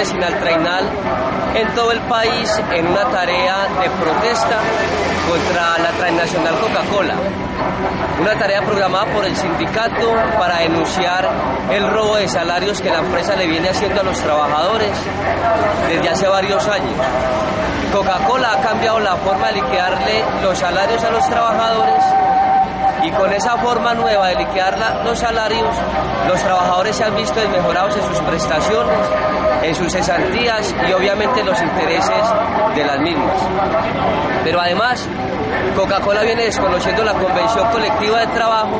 de Sinaltrainal en todo el país en una tarea de protesta contra la transnacional Coca-Cola. Una tarea programada por el sindicato para denunciar el robo de salarios que la empresa le viene haciendo a los trabajadores desde hace varios años. Coca-Cola ha cambiado la forma de liquidarle los salarios a los trabajadores y con esa forma nueva de liquidar los salarios, los trabajadores se han visto desmejorados en sus prestaciones, en sus cesantías y obviamente en los intereses de las mismas. Pero además, Coca-Cola viene desconociendo la Convención Colectiva de Trabajo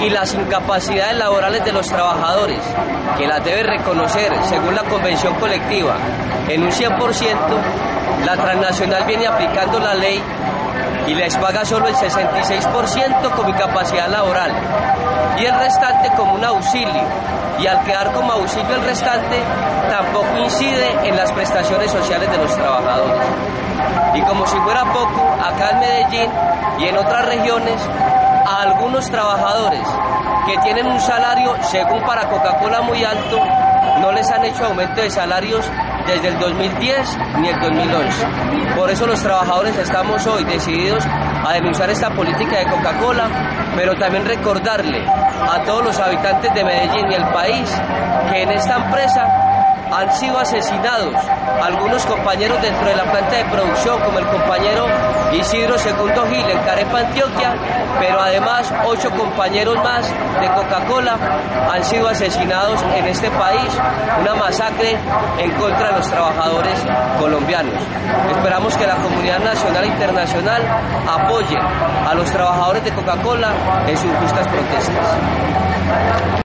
y las incapacidades laborales de los trabajadores, que las debe reconocer según la Convención Colectiva en un 100%, la transnacional viene aplicando la ley y les paga solo el 66% como incapacidad laboral y el restante como un auxilio, y al quedar como auxilio el restante tampoco incide en las prestaciones sociales de los trabajadores. Y como si fuera poco, acá en Medellín y en otras regiones, a algunos trabajadores que tienen un salario, según para Coca-Cola, muy alto, no les han hecho aumento de salarios desde el 2010 ni el 2011. Por eso los trabajadores estamos hoy decididos a denunciar esta política de Coca-Cola, pero también recordarle a todos los habitantes de Medellín y el país que en esta empresa han sido asesinados algunos compañeros dentro de la planta de producción, como el compañero Isidro Segundo Gil en Carepa, Antioquia, pero además 8 compañeros más de Coca-Cola han sido asesinados en este país, una masacre en contra de los trabajadores colombianos. Esperamos que la comunidad nacional e internacional apoye a los trabajadores de Coca-Cola en sus justas protestas.